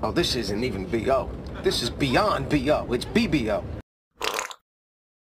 Oh, this isn't even BO. This is beyond BO. It's BBO.